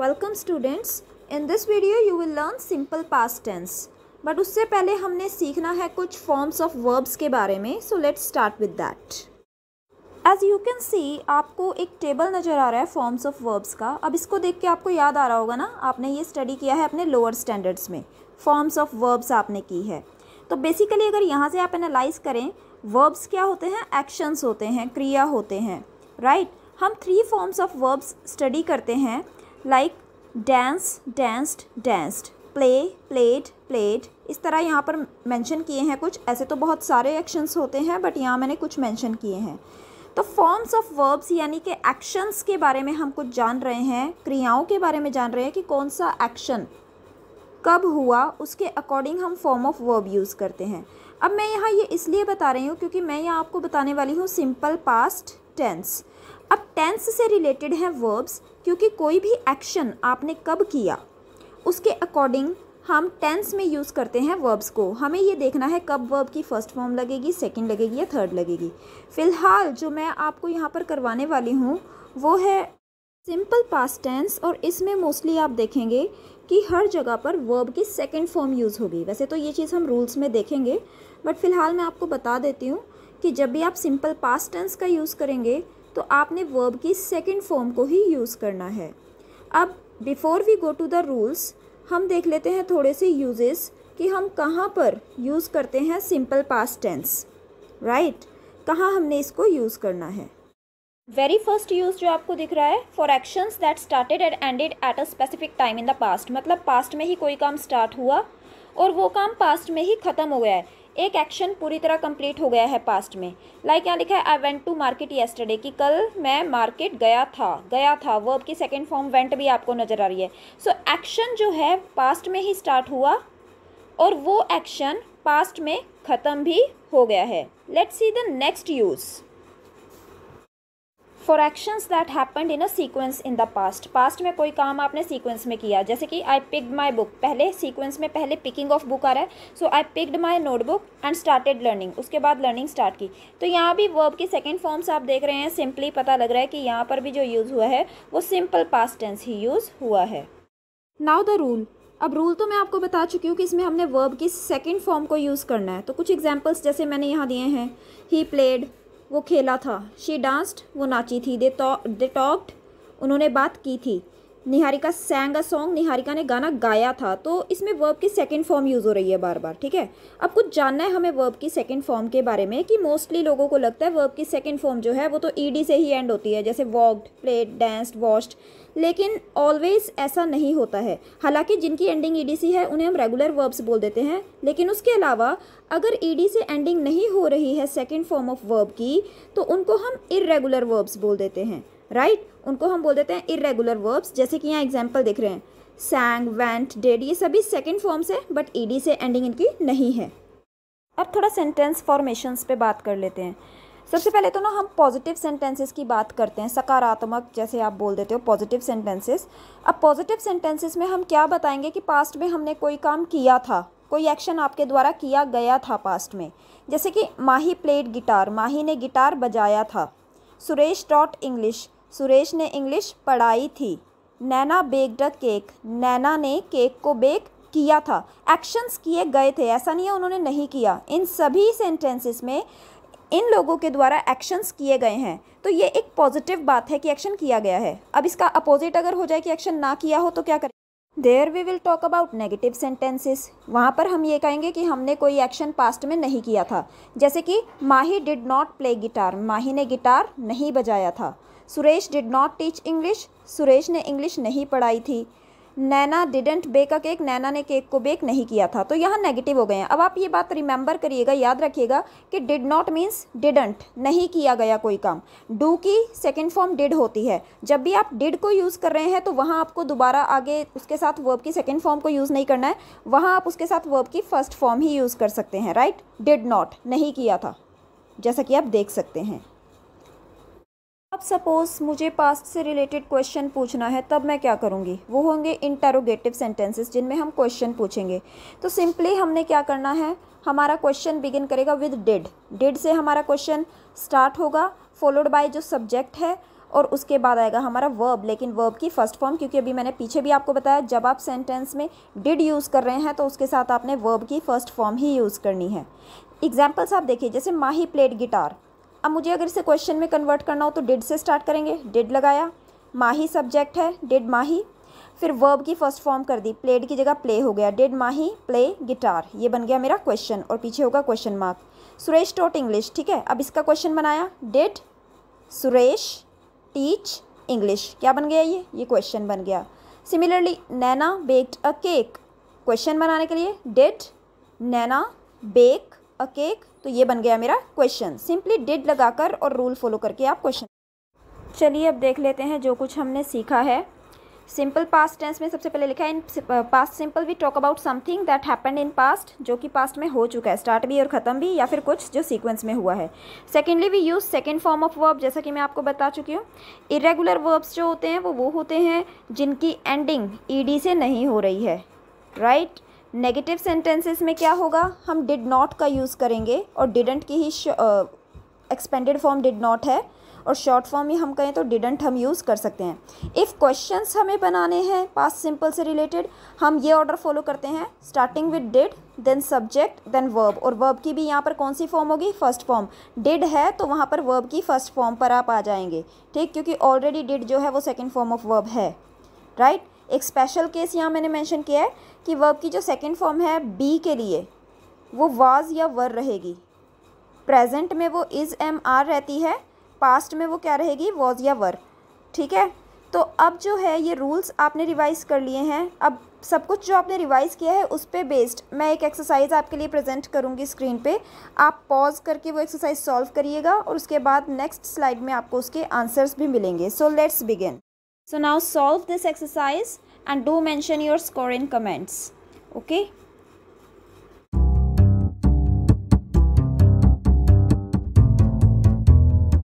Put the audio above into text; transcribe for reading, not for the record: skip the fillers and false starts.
Welcome students. In this video you will learn simple past tense, but उससे पहले हमने सीखना है कुछ फॉर्म्स ऑफ वर्ब्स के बारे में। So let's start with that. As you can see, आपको एक टेबल नज़र आ रहा है फॉर्म्स ऑफ वर्ब्स का। अब इसको देख के आपको याद आ रहा होगा ना, आपने ये स्टडी किया है अपने लोअर स्टैंडर्ड्स में, फॉर्म्स ऑफ वर्ब्स आपने की है। तो बेसिकली अगर यहाँ से आप एनालाइज करें, वर्ब्स क्या होते हैं? एक्शंस होते हैं, क्रिया होते हैं, राइट? हम 3 फॉर्म्स ऑफ वर्ब्स स्टडी करते हैं, like dance, danced, danced, play, played, played. इस तरह यहाँ पर मेंशन किए हैं कुछ। ऐसे तो बहुत सारे एक्शंस होते हैं, बट यहाँ मैंने कुछ मेंशन किए हैं। तो फॉर्म्स ऑफ वर्ब्स यानी कि एक्शंस के बारे में हम कुछ जान रहे हैं, क्रियाओं के बारे में जान रहे हैं कि कौन सा एक्शन कब हुआ, उसके अकॉर्डिंग हम फॉर्म ऑफ वर्ब यूज़ करते हैं। अब मैं यहाँ ये इसलिए बता रही हूँ क्योंकि मैं यहाँ आपको बताने वाली हूँ सिंपल पास्ट टेंस। अब टेंस से रिलेटेड हैं वर्ब्स, क्योंकि कोई भी एक्शन आपने कब किया उसके अकॉर्डिंग हम टेंस में यूज़ करते हैं वर्ब्स को। हमें ये देखना है कब वर्ब की फर्स्ट फॉर्म लगेगी, सेकंड लगेगी या थर्ड लगेगी। फ़िलहाल जो मैं आपको यहाँ पर करवाने वाली हूँ वो है सिंपल पास्ट टेंस, और इसमें मोस्टली आप देखेंगे कि हर जगह पर वर्ब की सेकंड फॉर्म यूज़ होगी। वैसे तो ये चीज़ हम रूल्स में देखेंगे, बट फ़िलहाल मैं आपको बता देती हूँ कि जब भी आप सिंपल पास्ट टेंस का यूज़ करेंगे तो आपने वर्ब की सेकंड फॉर्म को ही यूज़ करना है। अब before we go to the rules, हम देख लेते हैं थोड़े से यूजेस कि हम कहाँ पर यूज़ करते हैं सिंपल पास्ट टेंस, राइट? कहाँ हमने इसको यूज़ करना है। वेरी फर्स्ट यूज़ जो आपको दिख रहा है, for actions that started and ended at a specific time in the past. मतलब पास्ट में ही कोई काम स्टार्ट हुआ और वो काम पास्ट में ही ख़त्म हो गया है, एक एक्शन पूरी तरह कंप्लीट हो गया है पास्ट में। लाइक यहाँ लिखा है I went to market yesterday, कि कल मैं मार्केट गया था। गया था, वर्ब की सेकेंड फॉर्म वेंट भी आपको नज़र आ रही है। सो एक्शन जो है पास्ट में ही स्टार्ट हुआ और वो एक्शन पास्ट में ख़त्म भी हो गया है। Let's see the next use. For actions that happened in a sequence in the past. Past में कोई काम आपने सीक्वेंस में किया, जैसे कि आई पिक्ड माई बुक। पहले सीक्वेंस में पहले पिकिंग ऑफ बुक आ रहा है, so I picked my note book and started learning. उसके बाद लर्निंग स्टार्ट की। तो यहाँ भी वर्ब की सेकेंड फॉर्म्स आप देख रहे हैं, सिंपली पता लग रहा है कि यहाँ पर भी जो यूज़ हुआ है वो सिंपल पास्ट टेंस ही यूज़ हुआ है। Now the rule. अब रूल तो मैं आपको बता चुकी हूँ कि इसमें हमने वर्ब की सेकेंड फॉर्म को यूज़ करना है। तो कुछ एग्जाम्पल्स जैसे मैंने यहाँ दिए हैं, ही प्लेड, वो खेला था, शी डांस्ड, वो नाची थी, दे टॉक्ड, उन्होंने बात की थी, Niharika sang a song, Niharika ने गाना गाया था। तो इसमें वर्ब की सेकंड फॉर्म यूज़ हो रही है बार बार, ठीक है? अब कुछ जानना है हमें वर्ब की सेकंड फॉर्म के बारे में, कि मोस्टली लोगों को लगता है वर्ब की सेकंड फॉर्म जो है वो तो ईडी से ही एंड होती है, जैसे वॉक्ड, प्लेड, डांस्ड, वॉश्ड, लेकिन ऑलवेज ऐसा नहीं होता है। हालांकि जिनकी एंडिंग ई डी सी है उन्हें हम रेगुलर वर्ब्स बोल देते हैं, लेकिन उसके अलावा अगर ई डी से एंडिंग नहीं हो रही है सेकेंड फॉर्म ऑफ वर्ब की, तो उनको हम इर्रेगुलर वर्ब्स बोल देते हैं, राइट? उनको हम बोल देते हैं इर्रेगुलर वर्ब्स। जैसे कि यहाँ एग्जाम्पल दिख रहे हैं, सैंग, वेंट, डेड, ये सभी सेकंड फॉर्म्स है, बट ईडी से एंडिंग इनकी नहीं है। अब थोड़ा सेंटेंस फॉर्मेशंस पे बात कर लेते हैं। सबसे पहले तो ना हम पॉजिटिव सेंटेंसेस की बात करते हैं, सकारात्मक, जैसे आप बोल देते हो पॉजिटिव सेंटेंसेस। अब पॉजिटिव सेंटेंसेस में हम क्या बताएंगे कि पास्ट में हमने कोई काम किया था, कोई एक्शन आपके द्वारा किया गया था पास्ट में। जैसे कि माही प्लेड गिटार, माही ने गिटार बजाया था। सुरेश टॉट इंग्लिश, सुरेश ने इंग्लिश पढ़ाई थी। नैना बेक्ड अ केक, नैना ने केक को बेक किया था। एक्शंस किए गए थे, ऐसा नहीं है उन्होंने नहीं किया। इन सभी सेंटेंसेस में इन लोगों के द्वारा एक्शंस किए गए हैं, तो ये एक पॉजिटिव बात है कि एक्शन किया गया है। अब इसका अपोजिट अगर हो जाए कि एक्शन ना किया हो तो क्या करें? There we will talk about negative sentences. वहाँ पर हम ये कहेंगे कि हमने कोई एक्शन पास्ट में नहीं किया था। जैसे कि Mahi did not play guitar, Mahi ने गिटार नहीं बजाया था। Suresh did not teach English, Suresh ने इंग्लिश नहीं पढ़ाई थी। Naina didn't bake a cake, Naina ने केक को बेक नहीं किया था। तो यहाँ नेगेटिव हो गए हैं। अब आप ये बात रिमेंबर करिएगा, याद रखिएगा कि डिड नॉट मीन्स डिडेंट, नहीं किया गया कोई काम। डू की सेकंड फॉर्म डिड होती है। जब भी आप डिड को यूज़ कर रहे हैं तो वहाँ आपको दोबारा आगे उसके साथ वर्ब की सेकंड फॉर्म को यूज़ नहीं करना है, वहाँ आप उसके साथ वर्ब की फर्स्ट फॉर्म ही यूज़ कर सकते हैं, राइट? डिड नॉट, नहीं किया था, जैसा कि आप देख सकते हैं। अब सपोज़ मुझे पास्ट से रिलेटेड क्वेश्चन पूछना है, तब मैं क्या करूँगी? वो होंगे इंटरोगेटिव सेंटेंसेस, जिनमें हम क्वेश्चन पूछेंगे। तो सिंपली हमने क्या करना है, हमारा क्वेश्चन बिगिन करेगा विद डिड। डिड से हमारा क्वेश्चन स्टार्ट होगा, फॉलोड बाय जो सब्जेक्ट है और उसके बाद आएगा हमारा वर्ब, लेकिन वर्ब की फर्स्ट फॉर्म, क्योंकि अभी मैंने पीछे भी आपको बताया जब आप सेंटेंस में डिड यूज़ कर रहे हैं तो उसके साथ आपने वर्ब की फर्स्ट फॉर्म ही यूज़ करनी है। एग्जाम्पल्स आप देखिए, जैसे माही प्लेड गिटार। अब मुझे अगर इसे क्वेश्चन में कन्वर्ट करना हो तो डिड से स्टार्ट करेंगे, डिड लगाया, माही सब्जेक्ट है, डिड माही, फिर वर्ब की फर्स्ट फॉर्म कर दी, प्लेड की जगह प्ले हो गया, डिड माही प्ले गिटार, ये बन गया मेरा क्वेश्चन और पीछे होगा question mark. Suresh taught English, ठीक है। अब इसका क्वेश्चन बनाया, डिड सुरेश टीच इंग्लिश, क्या बन गया ये क्वेश्चन बन गया। Similarly Naina baked a cake, question बनाने के लिए did Naina bake a cake, तो ये बन गया मेरा क्वेश्चन। सिंपली डिड लगाकर और रूल फॉलो करके आप क्वेश्चन। चलिए अब देख लेते हैं जो कुछ हमने सीखा है। सिंपल पास्ट टेंस में सबसे पहले लिखा है in past simple we talk about something that happened in past, जो कि पास्ट में हो चुका है, स्टार्ट भी और ख़त्म भी या फिर कुछ जो सीक्वेंस में हुआ है। Secondly we use second form of verb, जैसा कि मैं आपको बता चुकी हूँ। इरेगुलर वर्ब्स जो होते हैं वो होते हैं जिनकी एंडिंग ईडी से नहीं हो रही है, राइट। नेगेटिव सेंटेंसेस में क्या होगा, हम डिड नॉट का यूज़ करेंगे और डिडंट की ही एक्सपेंडेड फॉर्म डिड नॉट है और शॉर्ट फॉर्म में हम कहें तो डिडंट हम यूज़ कर सकते हैं। इफ़ क्वेश्चंस हमें बनाने हैं पास्ट सिंपल से रिलेटेड, हम ये ऑर्डर फॉलो करते हैं, starting with did then subject then verb, और वर्ब की भी यहाँ पर कौन सी फॉर्म होगी, फर्स्ट फॉर्म। डिड है तो वहाँ पर वर्ब की फर्स्ट फॉर्म पर आप आ जाएंगे, ठीक, क्योंकि ऑलरेडी डिड जो है वो सेकेंड फॉर्म ऑफ वर्ब है, राइट। एक स्पेशल केस यहाँ मैंने मेंशन किया है कि वर्ब की जो सेकेंड फॉर्म है बी के लिए वो वाज या वर रहेगी, प्रेजेंट में वो इज़ एम आर रहती है, पास्ट में वो क्या रहेगी, वॉज या वर, ठीक है। तो अब जो है ये रूल्स आपने रिवाइज़ कर लिए हैं। अब सब कुछ जो आपने रिवाइज़ किया है उस पे बेस्ड मैं एक एक्सरसाइज आपके लिए प्रेजेंट करूँगी स्क्रीन पे, आप पॉज करके वो एक्सरसाइज सॉल्व करिएगा और उसके बाद नेक्स्ट स्लाइड में आपको उसके आंसर्स भी मिलेंगे। So let's begin. So now solve this exercise and do mention your score in comments. Okay.